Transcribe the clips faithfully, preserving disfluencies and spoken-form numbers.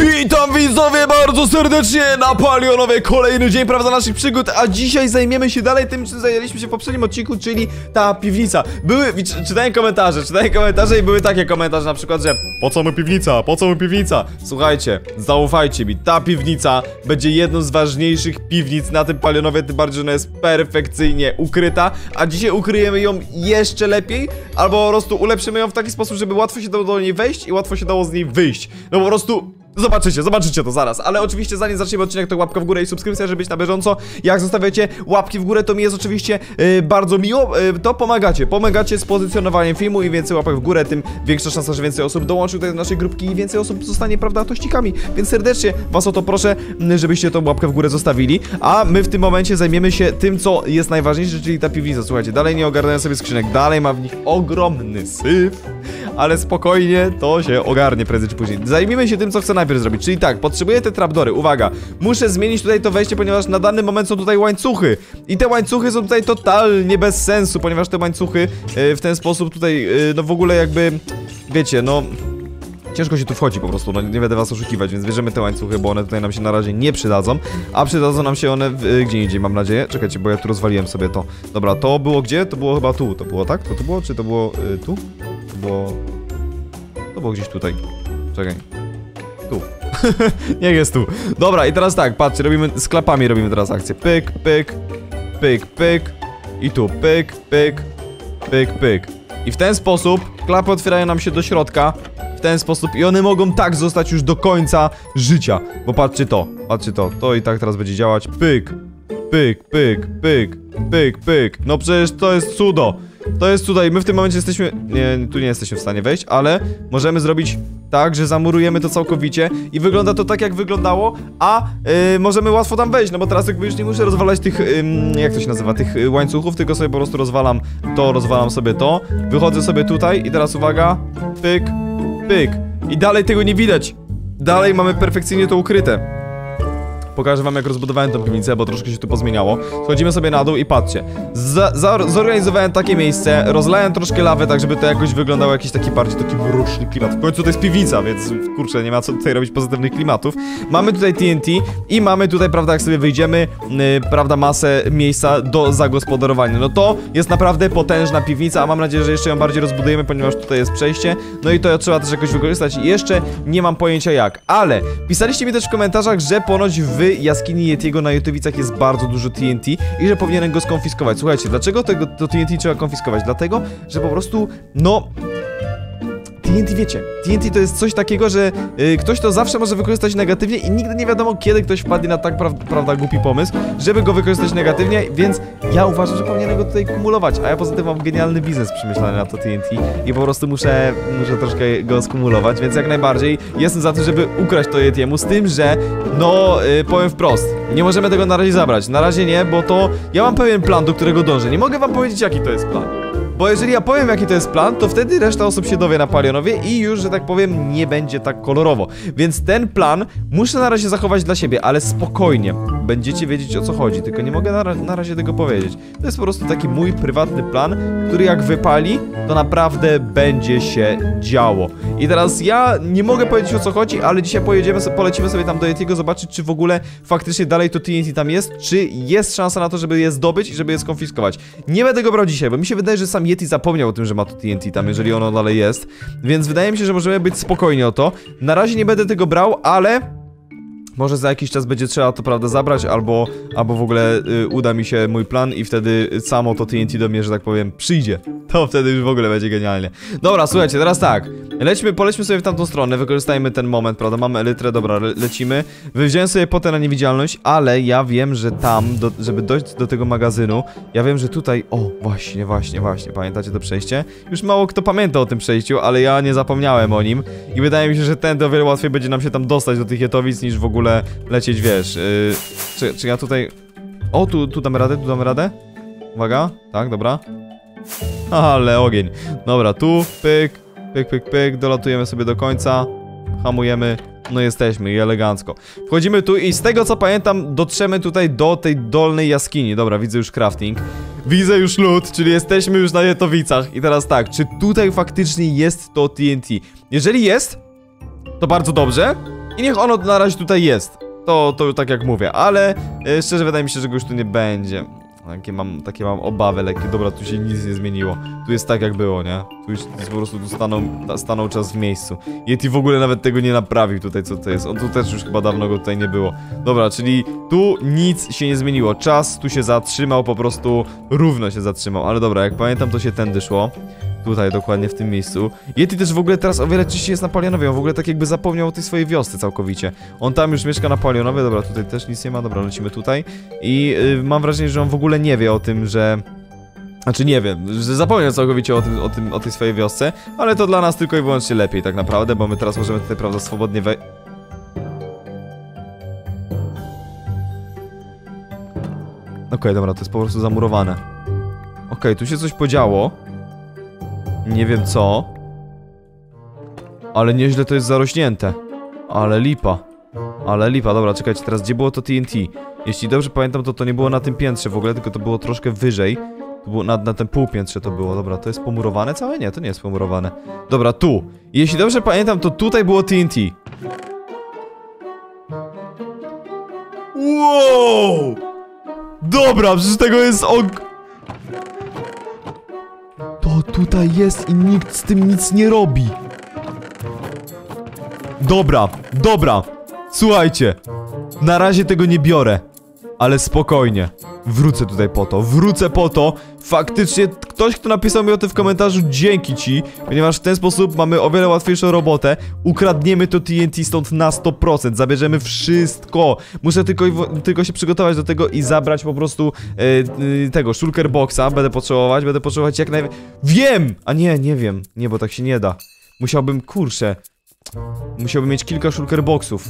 Witam widzowie bardzo serdecznie na Palionowie, kolejny dzień, prawda, naszych przygód. A dzisiaj zajmiemy się dalej tym, czym zajęliśmy się w poprzednim odcinku, czyli ta piwnica. Były, czy, czytałem komentarze, czytałem komentarze i były takie komentarze, na przykład, że po co mu piwnica, po co mu piwnica? Słuchajcie, zaufajcie mi, ta piwnica będzie jedną z ważniejszych piwnic na tym Palionowie, tym bardziej, że ona jest perfekcyjnie ukryta. A dzisiaj ukryjemy ją jeszcze lepiej, albo po prostu ulepszymy ją w taki sposób, żeby łatwo się dało do niej wejść i łatwo się dało z niej wyjść. No po prostu... Zobaczycie, zobaczycie to zaraz, ale oczywiście zanim zaczniemy odcinek, to łapka w górę i subskrypcja, żeby być na bieżąco. Jak zostawiacie łapki w górę, to mi jest oczywiście yy, bardzo miło, yy, to pomagacie, pomagacie z pozycjonowaniem filmu. Im więcej łapek w górę, tym większa szansa, że więcej osób dołączy do naszej grupki i więcej osób zostanie, prawda, tościkami. Więc serdecznie was o to proszę, żebyście tą łapkę w górę zostawili, a my w tym momencie zajmiemy się tym, co jest najważniejsze, czyli ta piwnica. Słuchajcie, dalej nie ogarniają sobie skrzynek, dalej mam w nich ogromny syf, ale spokojnie, to się ogarnie prędzej czy później. Zajmijmy się tym, co chcę na zrobić, czyli tak, potrzebuję te trapdory, uwaga, muszę zmienić tutaj to wejście, ponieważ na dany moment są tutaj łańcuchy i te łańcuchy są tutaj totalnie bez sensu, ponieważ te łańcuchy yy, w ten sposób tutaj, yy, no w ogóle jakby, wiecie, no... Ciężko się tu wchodzi po prostu, no nie będę was oszukiwać, więc bierzemy te łańcuchy, bo one tutaj nam się na razie nie przydadzą. A przydadzą nam się one w, y, gdzie indziej, mam nadzieję. Czekajcie, bo ja tu rozwaliłem sobie to. Dobra, to było gdzie? To było chyba tu, to było tak? To tu było? Czy to było y, tu? To było... To było gdzieś tutaj. Czekaj. Tu. Niech jest tu. Dobra, i teraz tak, patrzcie, robimy, z klapami robimy teraz akcję. Pyk, pyk, pyk, pyk. I tu pyk, pyk, pyk, pyk. I w ten sposób klapy otwierają nam się do środka. W ten sposób i one mogą tak zostać już do końca życia. Bo patrzcie to, patrzcie to, to i tak teraz będzie działać. Pyk, pyk, pyk, pyk, pyk, pyk. No przecież to jest cudo. To jest tutaj, my w tym momencie jesteśmy... Nie, tu nie jesteśmy w stanie wejść, ale możemy zrobić tak, że zamurujemy to całkowicie i wygląda to tak, jak wyglądało, a yy, możemy łatwo tam wejść, no bo teraz jakby już nie muszę rozwalać tych, yy, jak to się nazywa, tych łańcuchów, tylko sobie po prostu rozwalam to, rozwalam sobie to, wychodzę sobie tutaj i teraz uwaga, pyk, pyk. I dalej tego nie widać, dalej mamy perfekcyjnie to ukryte. Pokażę wam, jak rozbudowałem tą piwnicę, bo troszkę się tu pozmieniało. Schodzimy sobie na dół i patrzcie. Z zorganizowałem takie miejsce, rozlałem troszkę lawy, tak żeby to jakoś wyglądało jakiś taki bardziej taki mroczny klimat. W końcu to jest piwnica, więc kurczę, nie ma co tutaj robić pozytywnych klimatów. Mamy tutaj T N T i mamy tutaj, prawda, jak sobie wyjdziemy, yy, prawda, masę miejsca do zagospodarowania. No to jest naprawdę potężna piwnica, a mam nadzieję, że jeszcze ją bardziej rozbudujemy, ponieważ tutaj jest przejście. No i to trzeba też jakoś wykorzystać. Jeszcze nie mam pojęcia jak, ale pisaliście mi też w komentarzach, że ponoć wy jaskini Yetiego na Jutowicach jest bardzo dużo T N T i że powinienem go skonfiskować. Słuchajcie, dlaczego tego, to T N T trzeba konfiskować? Dlatego, że po prostu, no... T N T, wiecie, T N T to jest coś takiego, że y, ktoś to zawsze może wykorzystać negatywnie i nigdy nie wiadomo, kiedy ktoś wpadnie na tak, pra prawda, głupi pomysł, żeby go wykorzystać negatywnie, więc ja uważam, że powinienem go tutaj kumulować, a ja poza tym mam genialny biznes przemyślany na to T N T i po prostu muszę, muszę troszkę go skumulować, więc jak najbardziej jestem za tym, żeby ukraść to Yetiemu, z tym, że, no, y, powiem wprost, nie możemy tego na razie zabrać, na razie nie, bo to, ja mam pewien plan, do którego dążę, nie mogę wam powiedzieć, jaki to jest plan. Bo jeżeli ja powiem, jaki to jest plan, to wtedy reszta osób się dowie na Palionowie i już, że tak powiem, nie będzie tak kolorowo. Więc ten plan muszę na razie zachować dla siebie, ale spokojnie. Będziecie wiedzieć, o co chodzi, tylko nie mogę na, ra na razie tego powiedzieć. To jest po prostu taki mój prywatny plan, który jak wypali, to naprawdę będzie się działo. I teraz ja nie mogę powiedzieć, o co chodzi, ale dzisiaj pojedziemy, so polecimy sobie tam do Yetiego, zobaczyć, czy w ogóle faktycznie dalej to T N T tam jest, czy jest szansa na to, żeby je zdobyć i żeby je skonfiskować. Nie będę go brał dzisiaj, bo mi się wydaje, że sam Yeti zapomniał o tym, że ma to T N T tam, jeżeli ono dalej jest. Więc wydaje mi się, że możemy być spokojni o to. Na razie nie będę tego brał, ale... Może za jakiś czas będzie trzeba to, prawda, zabrać, albo, albo w ogóle y, uda mi się mój plan i wtedy samo to T N T do mnie, że tak powiem, przyjdzie. To wtedy już w ogóle będzie genialnie. Dobra, słuchajcie, teraz tak. Lećmy, polećmy sobie w tamtą stronę, wykorzystajmy ten moment, prawda, mamy elytrę, dobra, le lecimy. Wziąłem sobie potę na niewidzialność, ale ja wiem, że tam, do, żeby dojść do tego magazynu, ja wiem, że tutaj, o, właśnie, właśnie, właśnie, pamiętacie to przejście? Już mało kto pamięta o tym przejściu, ale ja nie zapomniałem o nim i wydaje mi się, że tędy o wiele łatwiej będzie nam się tam dostać do tych Yetowic, niż w ogóle lecieć, wiesz, yy, czy, czy ja tutaj... O, tu, tu dam radę, tu dam radę. Uwaga, tak, dobra. Ale ogień. Dobra, tu, pyk, pyk, pyk, pyk, dolatujemy sobie do końca, hamujemy, no jesteśmy i elegancko. Wchodzimy tu i z tego, co pamiętam, dotrzemy tutaj do tej dolnej jaskini. Dobra, widzę już crafting. Widzę już lód, czyli jesteśmy już na Yetowicach. I teraz tak, czy tutaj faktycznie jest to T N T? Jeżeli jest, to bardzo dobrze. I niech ono na razie tutaj jest. To, to tak jak mówię, ale yy, szczerze wydaje mi się, że go już tu nie będzie. Takie mam, takie mam obawy lekkie. Dobra, tu się nic nie zmieniło. Tu jest tak jak było, nie? Tu już po prostu tu stanął, stanął czas w miejscu. Yeti w ogóle nawet tego nie naprawił tutaj, co to jest. On tu też już chyba dawno go tutaj nie było. Dobra, czyli tu nic się nie zmieniło. Czas tu się zatrzymał, po prostu równo się zatrzymał. Ale dobra, jak pamiętam, to się tędy szło. Tutaj dokładnie w tym miejscu. Yeti też w ogóle teraz o wiele czyściej jest na Palionowie. On w ogóle tak jakby zapomniał o tej swojej wiosce całkowicie. On tam już mieszka na Palionowie. Dobra, tutaj też nic nie ma. Dobra, lecimy tutaj. I yy, mam wrażenie, że on w ogóle nie wie o tym, że... Znaczy nie wiem, że zapomniał całkowicie o tym, o tym, o tej swojej wiosce. Ale to dla nas tylko i wyłącznie lepiej tak naprawdę, bo my teraz możemy tutaj, prawda, swobodnie wejść. Okej, okay, dobra, to jest po prostu zamurowane. Okej, okay, tu się coś podziało. Nie wiem co. Ale nieźle to jest zarośnięte. Ale lipa. Ale lipa, dobra, czekajcie, teraz gdzie było to T N T? Jeśli dobrze pamiętam, to to nie było na tym piętrze w ogóle, tylko to było troszkę wyżej. To było na, na tym półpiętrze to było, dobra, to jest pomurowane całe? Nie, to nie jest pomurowane. Dobra, tu. Jeśli dobrze pamiętam, to tutaj było T N T. Wow! Dobra, przecież tego jest og... To tutaj jest i nikt z tym nic nie robi. Dobra, dobra. Słuchajcie. Na razie tego nie biorę. Ale spokojnie. Wrócę tutaj po to. Wrócę po to. Faktycznie ktoś, kto napisał mi o tym w komentarzu, dzięki ci. Ponieważ w ten sposób mamy o wiele łatwiejszą robotę. Ukradniemy to T N T stąd na sto procent. Zabierzemy wszystko. Muszę tylko, tylko się przygotować do tego i zabrać po prostu yy, tego shulker boxa. Będę potrzebować, będę potrzebować jak najwięcej. Wiem! A nie, nie wiem. Nie, bo tak się nie da. Musiałbym, kurczę. Musiałbym mieć kilka shulker boxów.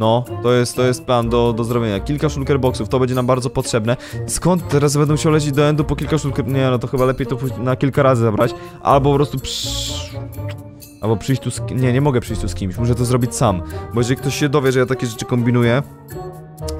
No, to jest, to jest plan do, do zrobienia. Kilka shulker boxów, to będzie nam bardzo potrzebne. Skąd teraz będę musiał lecieć do endu po kilka shulker... Nie, no to chyba lepiej to na kilka razy zabrać. Albo po prostu psz... Albo przyjść tu z... Nie, nie mogę przyjść tu z kimś, muszę to zrobić sam. Bo jeżeli ktoś się dowie, że ja takie rzeczy kombinuję,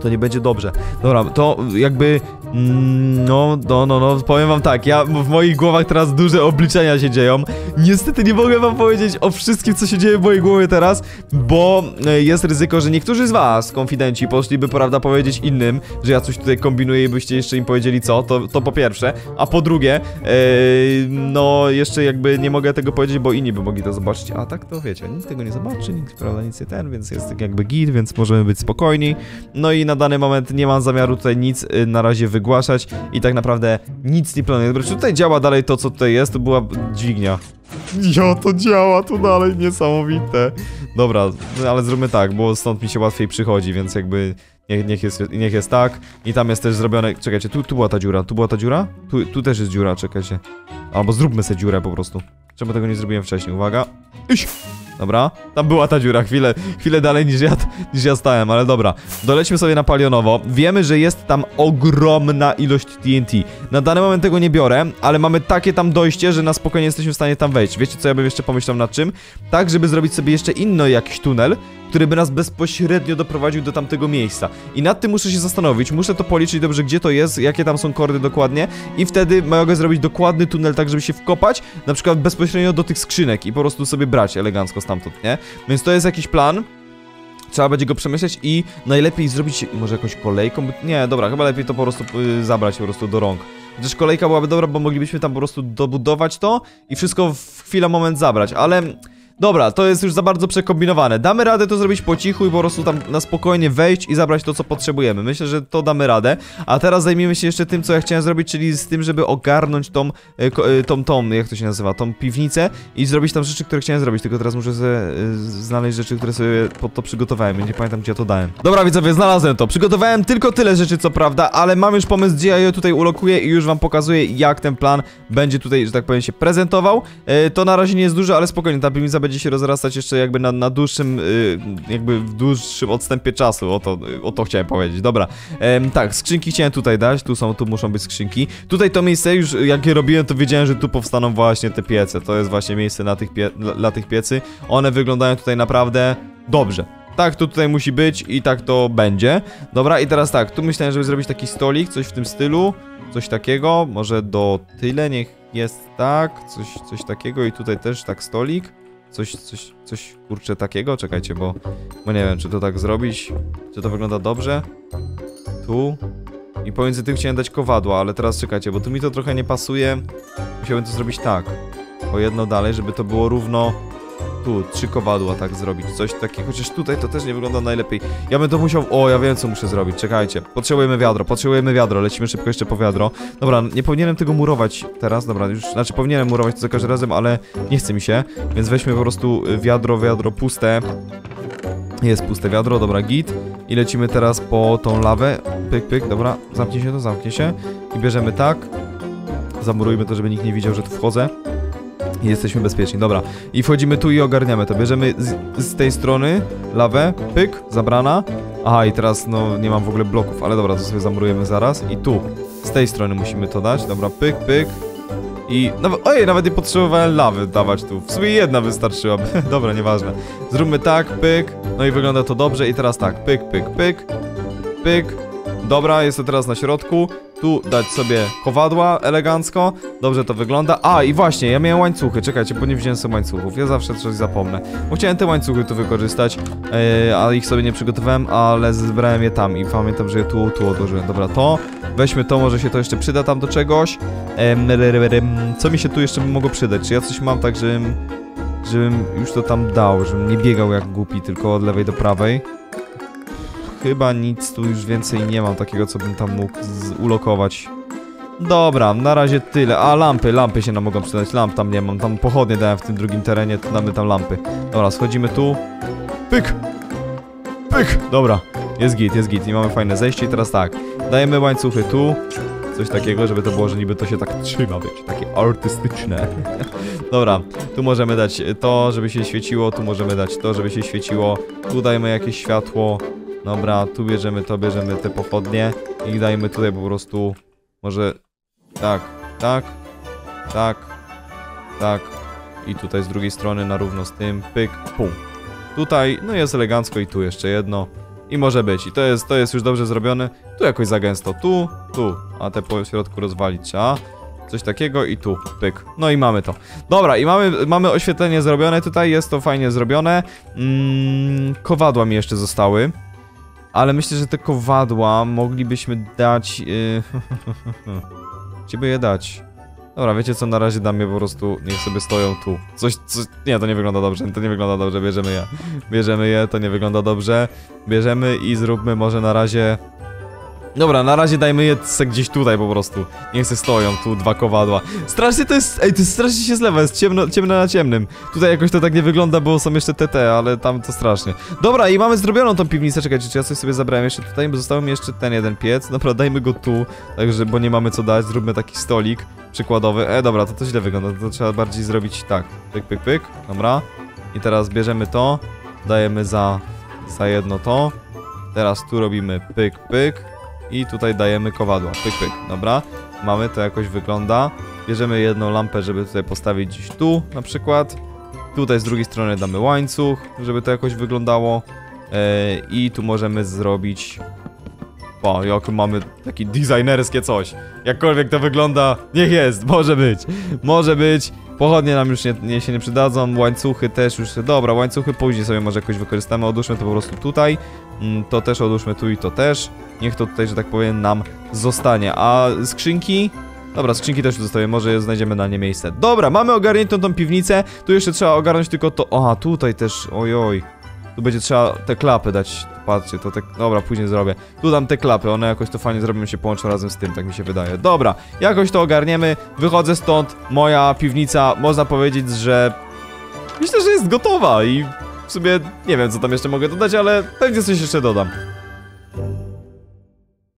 to nie będzie dobrze. Dobra, to jakby... Mm, no, no, no, no, powiem wam tak, ja w moich głowach teraz duże obliczenia się dzieją. Niestety nie mogę wam powiedzieć o wszystkim, co się dzieje w mojej głowie teraz, bo jest ryzyko, że niektórzy z was, konfidenci, poszliby, prawda, powiedzieć innym, że ja coś tutaj kombinuję i byście jeszcze im powiedzieli co, to, to po pierwsze. A po drugie, yy, no, jeszcze jakby nie mogę tego powiedzieć, bo inni by mogli to zobaczyć. A tak to wiecie, nikt tego nie zobaczy, nikt, prawda, nic nie ten, więc jest tak jakby git, więc możemy być spokojni. No i na dany moment nie mam zamiaru tutaj nic yy, na razie wyglądać. Zgłaszać i tak naprawdę nic nie planuję. Dobra, czy tutaj działa dalej to, co tutaj jest? To była dźwignia. Jo, to działa tu dalej, niesamowite. Dobra, ale zróbmy tak, bo stąd mi się łatwiej przychodzi, więc jakby niech, niech, jest, niech jest tak. I tam jest też zrobione... Czekajcie, tu, tu była ta dziura, tu była ta dziura? Tu, tu też jest dziura, czekajcie. Albo zróbmy sobie dziurę po prostu. Czemu tego nie zrobiłem wcześniej? Uwaga. Iś! Dobra, tam była ta dziura chwilę, chwilę dalej niż ja, niż ja stałem, ale dobra. Dolećmy sobie na Palionowo. Wiemy, że jest tam ogromna ilość T N T. Na dany moment tego nie biorę, ale mamy takie tam dojście, że na spokojnie jesteśmy w stanie tam wejść. Wiecie co, ja bym jeszcze pomyślał nad czym? Tak, żeby zrobić sobie jeszcze inny jakiś tunel, który by nas bezpośrednio doprowadził do tamtego miejsca. I nad tym muszę się zastanowić, muszę to policzyć dobrze, gdzie to jest, jakie tam są kordy dokładnie. I wtedy mogę zrobić dokładny tunel, tak żeby się wkopać, na przykład bezpośrednio do tych skrzynek i po prostu sobie brać elegancko stamtąd, nie? Więc to jest jakiś plan. Trzeba będzie go przemyśleć i najlepiej zrobić może jakąś kolejką. Nie, dobra, chyba lepiej to po prostu zabrać po prostu do rąk. Chociaż kolejka byłaby dobra, bo moglibyśmy tam po prostu dobudować to i wszystko w chwilę, moment zabrać, ale... Dobra, to jest już za bardzo przekombinowane. Damy radę to zrobić po cichu i po prostu tam na spokojnie wejść i zabrać to, co potrzebujemy. Myślę, że to damy radę. A teraz zajmiemy się jeszcze tym, co ja chciałem zrobić, czyli z tym, żeby ogarnąć tą, tą, tą, jak to się nazywa, tą piwnicę i zrobić tam rzeczy, które chciałem zrobić. Tylko teraz muszę sobie znaleźć rzeczy, które sobie pod to przygotowałem. Nie pamiętam, gdzie ja to dałem. Dobra, widzowie, znalazłem to. Przygotowałem tylko tyle rzeczy, co prawda, ale mam już pomysł, gdzie ja je tutaj ulokuję i już wam pokazuję, jak ten plan będzie tutaj, że tak powiem, się prezentował. To na razie nie jest dużo, ale spokojnie, ta piwnica będzie się rozrastać jeszcze jakby na, na dłuższym yy, jakby w dłuższym odstępie czasu, o to, o to chciałem powiedzieć, dobra. Ehm, tak, skrzynki chciałem tutaj dać, tu są, tu muszą być skrzynki. Tutaj to miejsce już, jak je robiłem, to wiedziałem, że tu powstaną właśnie te piece, to jest właśnie miejsce na tych pie dla, dla tych piecy. One wyglądają tutaj naprawdę dobrze. Tak to tutaj musi być i tak to będzie. Dobra, i teraz tak, tu myślałem, żeby zrobić taki stolik, coś w tym stylu, coś takiego, może do tyle, niech jest tak, coś, coś takiego i tutaj też tak stolik. Coś, coś, coś kurczę takiego? Czekajcie, bo, bo nie wiem, czy to tak zrobić, czy to wygląda dobrze. Tu. I pomiędzy tym chciałem dać kowadła, ale teraz czekajcie, bo tu mi to trochę nie pasuje. Musiałbym to zrobić tak. O jedno dalej, żeby to było równo. Tu, trzy kowadła tak zrobić, coś takiego, chociaż tutaj to też nie wygląda najlepiej. Ja bym to musiał, o ja wiem co muszę zrobić, czekajcie. Potrzebujemy wiadro, potrzebujemy wiadro, lecimy szybko jeszcze po wiadro. Dobra, nie powinienem tego murować teraz, dobra, już, znaczy powinienem murować to za każdym razem, ale nie chce mi się. Więc weźmy po prostu wiadro, wiadro puste. Jest puste wiadro, dobra, git. I lecimy teraz po tą lawę, pyk, pyk, dobra, zamknie się to, zamknie się. I bierzemy tak, zamurujmy to, żeby nikt nie widział, że tu wchodzę. I jesteśmy bezpieczni, dobra. I wchodzimy tu i ogarniamy to. Bierzemy z, z tej strony lawę, pyk, zabrana. Aha, i teraz no nie mam w ogóle bloków, ale dobra, to sobie zamurujemy zaraz. I tu, z tej strony musimy to dać, dobra, pyk, pyk. I, no, ojej, nawet nie potrzebowałem lawy dawać tu. W sumie jedna wystarczyłaby, dobra, nieważne. Zróbmy tak, pyk, no i wygląda to dobrze. I teraz tak, pyk, pyk, pyk, pyk. Dobra, jestem teraz na środku. Tu dać sobie kowadła elegancko. Dobrze to wygląda. A i właśnie, ja miałem łańcuchy. Czekajcie, bo nie wziąłem sobie łańcuchów. Ja zawsze coś zapomnę. Bo chciałem te łańcuchy tu wykorzystać, yy, a ich sobie nie przygotowałem, ale zebrałem je tam. I pamiętam, że je tu, tu odłożyłem. Dobra, to weźmy to, może się to jeszcze przyda tam do czegoś. Yy, co mi się tu jeszcze mogło przydać? Czy ja coś mam tak, żebym, żebym już to tam dał, żebym nie biegał jak głupi, tylko od lewej do prawej. Chyba nic tu już więcej nie mam takiego, co bym tam mógł ulokować. Dobra, na razie tyle. A lampy, lampy się nam mogą przydać. Lamp tam nie mam, tam pochodnie dałem w tym drugim terenie, to damy tam lampy. Dobra, schodzimy tu. Pyk! Pyk! Dobra, jest git, jest git i mamy fajne zejście i teraz tak. Dajemy łańcuchy tu. Coś takiego, żeby to było, że niby to się tak trzyma, wiecie, takie artystyczne. Dobra, tu możemy dać to, żeby się świeciło, tu możemy dać to, żeby się świeciło. Tu dajmy jakieś światło. Dobra, tu bierzemy to, bierzemy te pochodnie i dajmy tutaj po prostu, może tak, tak, tak, tak i tutaj z drugiej strony na równo z tym, pyk, pum. Tutaj, no jest elegancko i tu jeszcze jedno i może być i to jest, to jest już dobrze zrobione, tu jakoś za gęsto, tu, tu, a te po środku rozwalić trzeba. Coś takiego i tu, pyk. No i mamy to. Dobra, i mamy, mamy oświetlenie zrobione tutaj, jest to fajnie zrobione. Mm, kowadła mi jeszcze zostały. Ale myślę, że te kowadła moglibyśmy dać... Yy... Gdzie by je dać? Dobra, wiecie co, na razie dam je po prostu... Niech sobie stoją tu. Coś, coś... Nie, to nie wygląda dobrze, to nie wygląda dobrze, bierzemy je. Bierzemy je, to nie wygląda dobrze. Bierzemy i zróbmy może na razie... Dobra, na razie dajmy je gdzieś tutaj po prostu. Niech se stoją, tu dwa kowadła. Strasznie to jest, ej, to jest strasznie się zlewa, jest ciemno, ciemno na ciemnym. Tutaj jakoś to tak nie wygląda, bo są jeszcze T T, ale tam to strasznie. Dobra, i mamy zrobioną tą piwnicę, czekajcie, czy ja coś sobie zabrałem jeszcze tutaj, bo został mi jeszcze ten jeden piec. Dobra, dajmy go tu, także, bo nie mamy co dać, zróbmy taki stolik przykładowy. E, dobra, to to źle wygląda, to trzeba bardziej zrobić tak. Pyk, pyk, pyk, dobra. I teraz bierzemy to, dajemy za, za jedno to. Teraz tu robimy pyk, pyk. I tutaj dajemy kowadła, pyk, pyk, dobra. Mamy, to jakoś wygląda. Bierzemy jedną lampę, żeby tutaj postawić gdzieś tu, na przykład. Tutaj z drugiej strony damy łańcuch, żeby to jakoś wyglądało. Eee, I tu możemy zrobić... O, jak mamy takie designerskie coś. Jakkolwiek to wygląda, niech jest, może być. Może być. Pochodnie nam już nie, nie, się nie przydadzą, łańcuchy też już... Dobra, łańcuchy później sobie może jakoś wykorzystamy. Odłóżmy to po prostu tutaj. To też odłóżmy tu i to też. Niech to tutaj, że tak powiem, nam zostanie. A skrzynki? Dobra, skrzynki też zostawię, może znajdziemy na nie miejsce. Dobra, mamy ogarniętą tą piwnicę. Tu jeszcze trzeba ogarnąć tylko to... Aha, tutaj też, ojoj. Tu będzie trzeba te klapy dać. Patrzcie, to tak, te... dobra, później zrobię. Tu dam te klapy, one jakoś to fajnie zrobią się, połączą razem z tym, tak mi się wydaje. Dobra, jakoś to ogarniemy. Wychodzę stąd, moja piwnica, można powiedzieć, że... Myślę, że jest gotowa i... W sumie nie wiem, co tam jeszcze mogę dodać, ale pewnie coś jeszcze dodam.